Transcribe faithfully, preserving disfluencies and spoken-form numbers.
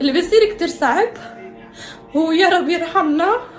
اللي بيصير كتير صعب، ويا رب يرحمنا